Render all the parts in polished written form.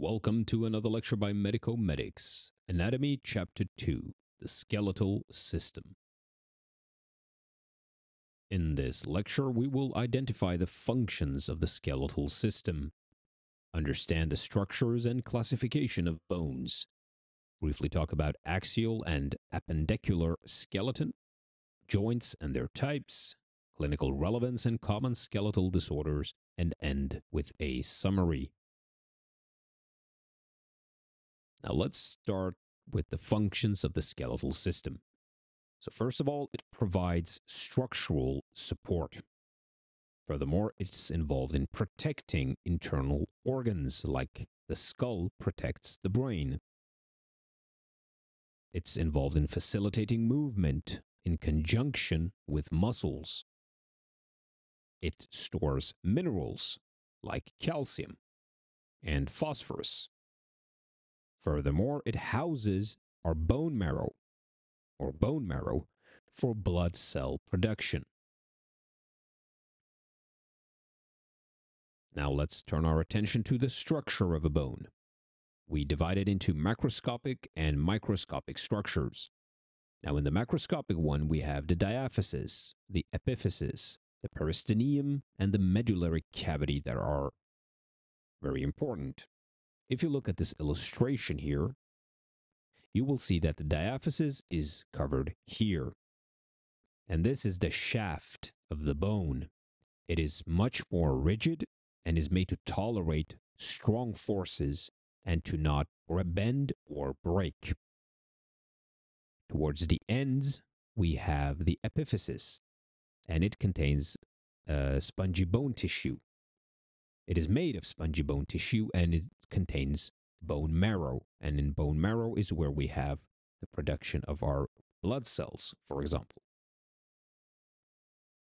Welcome to another lecture by MedicoMedics, Anatomy Chapter 2, The Skeletal System. In this lecture, we will identify the functions of the skeletal system, understand the structures and classification of bones, briefly talk about axial and appendicular skeleton, joints and their types, clinical relevance and common skeletal disorders, and end with a summary. Now let's start with the functions of the skeletal system. So first of all, it provides structural support. Furthermore, it's involved in protecting internal organs, like the skull protects the brain. It's involved in facilitating movement in conjunction with muscles. It stores minerals, like calcium and phosphorus. Furthermore, it houses our bone marrow for blood cell production. Now let's turn our attention to the structure of a bone. We divide it into macroscopic and microscopic structures. Now in the macroscopic one, we have the diaphysis, the epiphysis, the periosteum, and the medullary cavity that are very important. If you look at this illustration here, you will see that the diaphysis is covered here. And this is the shaft of the bone. It is much more rigid and is made to tolerate strong forces and to not bend or break. Towards the ends, we have the epiphysis, and it contains spongy bone tissue. It is made of spongy bone tissue and it contains bone marrow. And in bone marrow is where we have the production of our blood cells, for example.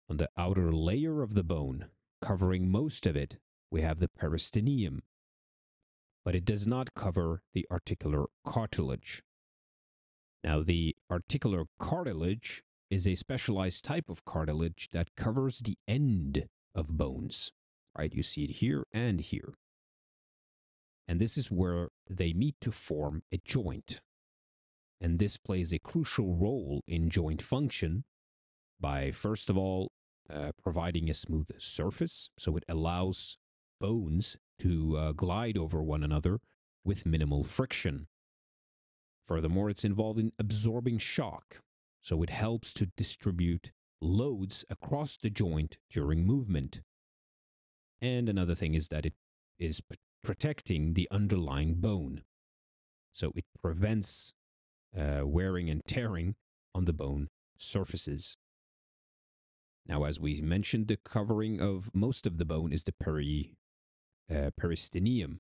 On the outer layer of the bone, covering most of it, we have the periosteum. But it does not cover the articular cartilage. Now, the articular cartilage is a specialized type of cartilage that covers the end of bones. Right, you see it here and here. And this is where they meet to form a joint. And this plays a crucial role in joint function by, first of all, providing a smooth surface. So it allows bones to glide over one another with minimal friction. Furthermore, it's involved in absorbing shock. So it helps to distribute loads across the joint during movement. And another thing is that it is protecting the underlying bone. So it prevents wearing and tearing on the bone surfaces. Now, as we mentioned, the covering of most of the bone is the periosteum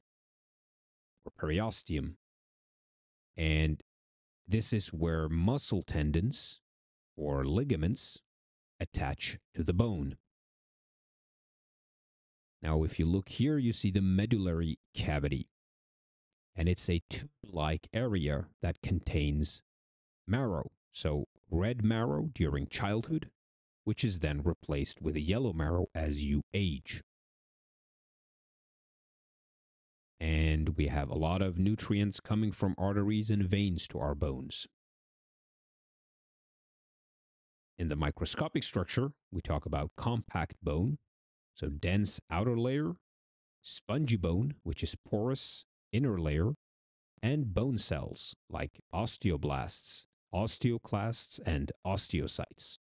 or periosteum. And this is where muscle tendons or ligaments attach to the bone. Now, if you look here, you see the medullary cavity, and it's a tube-like area that contains marrow. So red marrow during childhood, which is then replaced with a yellow marrow as you age. And we have a lot of nutrients coming from arteries and veins to our bones. In the microscopic structure, we talk about compact bone. So dense outer layer, spongy bone, which is porous inner layer, and bone cells like osteoblasts, osteoclasts, and osteocytes.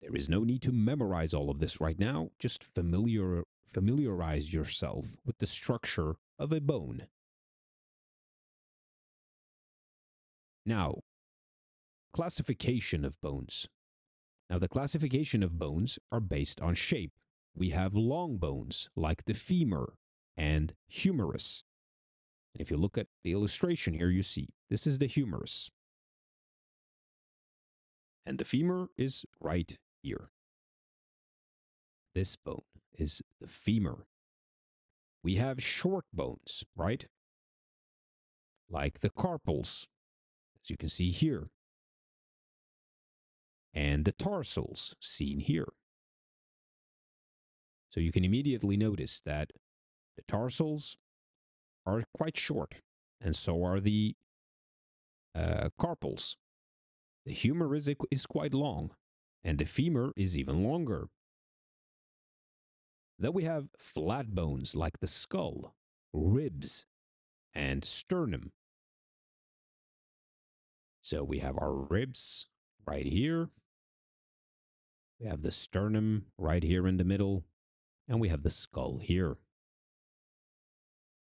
There is no need to memorize all of this right now. Just familiarize yourself with the structure of a bone. Now, classification of bones. Now, the classification of bones are based on shape. We have long bones, like the femur and humerus. And if you look at the illustration here, you see this is the humerus. And the femur is right here. This bone is the femur. We have short bones, right? Like the carpals, as you can see here. And the tarsals, seen here. So you can immediately notice that the tarsals are quite short, and so are the carpals. The humor is quite long, and the femur is even longer. Then we have flat bones like the skull, ribs, and sternum. So we have our ribs right here. We have the sternum right here in the middle. And we have the skull here.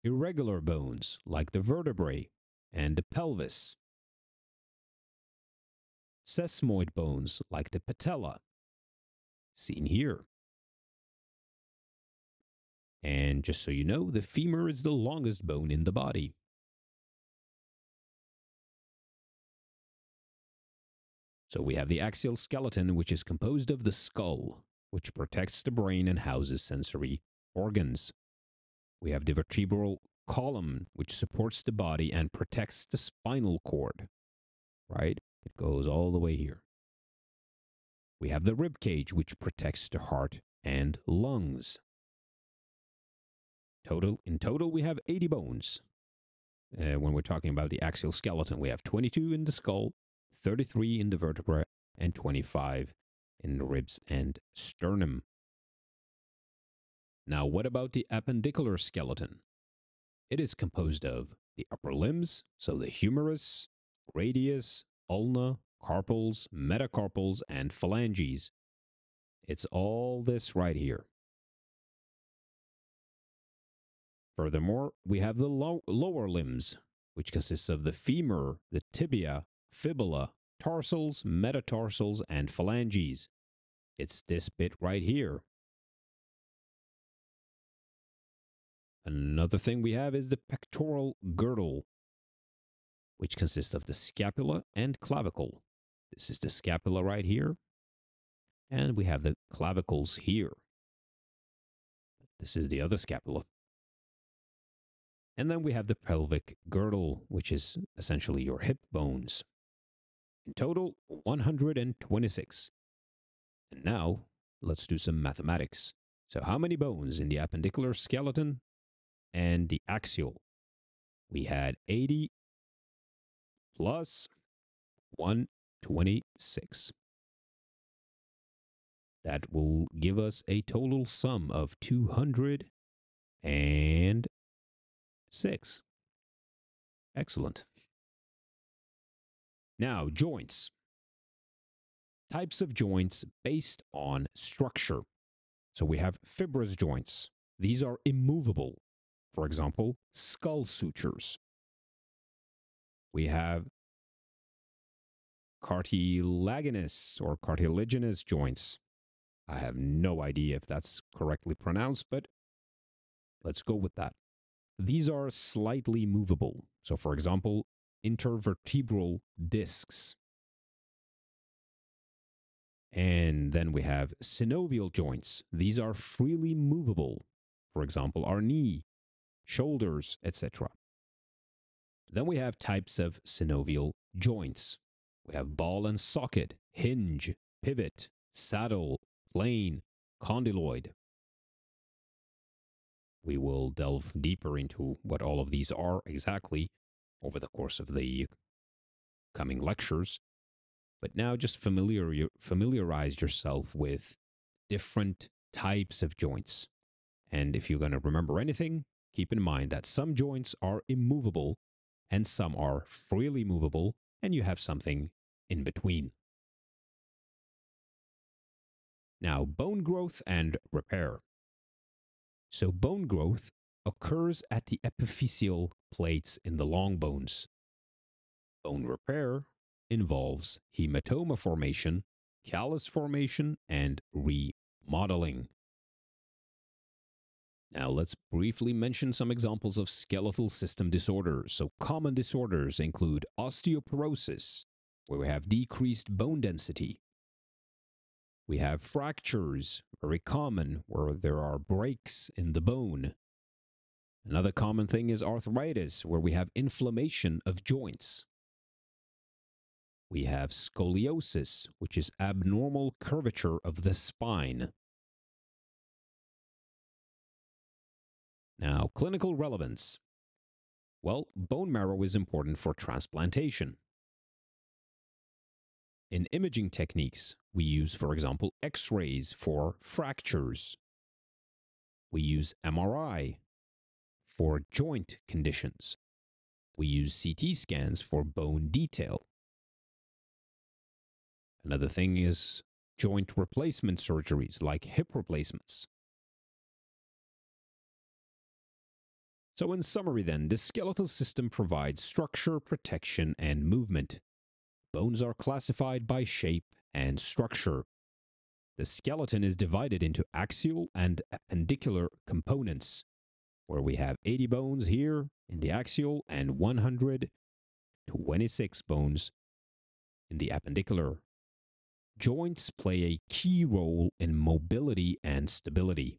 Irregular bones like the vertebrae and the pelvis. Sesamoid bones like the patella, seen here. And just so you know, the femur is the longest bone in the body. So we have the axial skeleton, which is composed of the skull, which protects the brain and houses sensory organs. We have the vertebral column, which supports the body and protects the spinal cord, right? It goes all the way here. We have the rib cage, which protects the heart and lungs. In total, we have 80 bones. When we're talking about the axial skeleton, we have 22 in the skull, 33 in the vertebra, and 25 in the ribs and sternum. Now, what about the appendicular skeleton? It is composed of the upper limbs, so the humerus, radius, ulna, carpals, metacarpals, and phalanges. It's all this right here. Furthermore, we have the lower limbs, which consists of the femur, the tibia, fibula, tarsals, metatarsals, and phalanges. It's this bit right here. Another thing we have is the pectoral girdle, which consists of the scapula and clavicle. This is the scapula right here, and we have the clavicles here. This is the other scapula. And then we have the pelvic girdle, which is essentially your hip bones. In total, 126. And now, let's do some mathematics. So how many bones in the appendicular skeleton and the axial? We had 80 plus 126. That will give us a total sum of 206. Excellent. Now, joints. Types of joints based on structure. So we have fibrous joints. These are immovable. For example, skull sutures. We have cartilaginous or cartilaginous joints. I have no idea if that's correctly pronounced, but let's go with that. These are slightly movable. So, for example, intervertebral discs. And then we have synovial joints. These are freely movable. For example, our knee, shoulders, etc. Then we have types of synovial joints. We have ball and socket, hinge, pivot, saddle, plane, condyloid. We will delve deeper into what all of these are exactly over the course of the coming lectures. But now just familiarize yourself with different types of joints. And if you're going to remember anything, keep in mind that some joints are immovable and some are freely movable, and you have something in between. Now, bone growth and repair. So bone growth occurs at the epiphyseal plates in the long bones. Bone repair involves hematoma formation, callus formation, and remodeling. Now let's briefly mention some examples of skeletal system disorders. So common disorders include osteoporosis, where we have decreased bone density. We have fractures, very common, where there are breaks in the bone. Another common thing is arthritis, where we have inflammation of joints. We have scoliosis, which is abnormal curvature of the spine. Now, clinical relevance. Well, bone marrow is important for transplantation. In imaging techniques, we use, for example, X-rays for fractures. We use MRI for joint conditions. We use CT scans for bone detail. Another thing is joint replacement surgeries like hip replacements. So in summary then, the skeletal system provides structure, protection, and movement. Bones are classified by shape and structure. The skeleton is divided into axial and appendicular components, where we have 80 bones here in the axial and 126 bones in the appendicular. Joints play a key role in mobility and stability.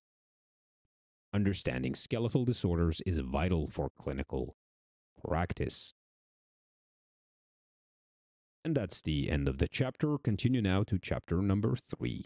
Understanding skeletal disorders is vital for clinical practice. And that's the end of the chapter. Continue now to chapter number 3.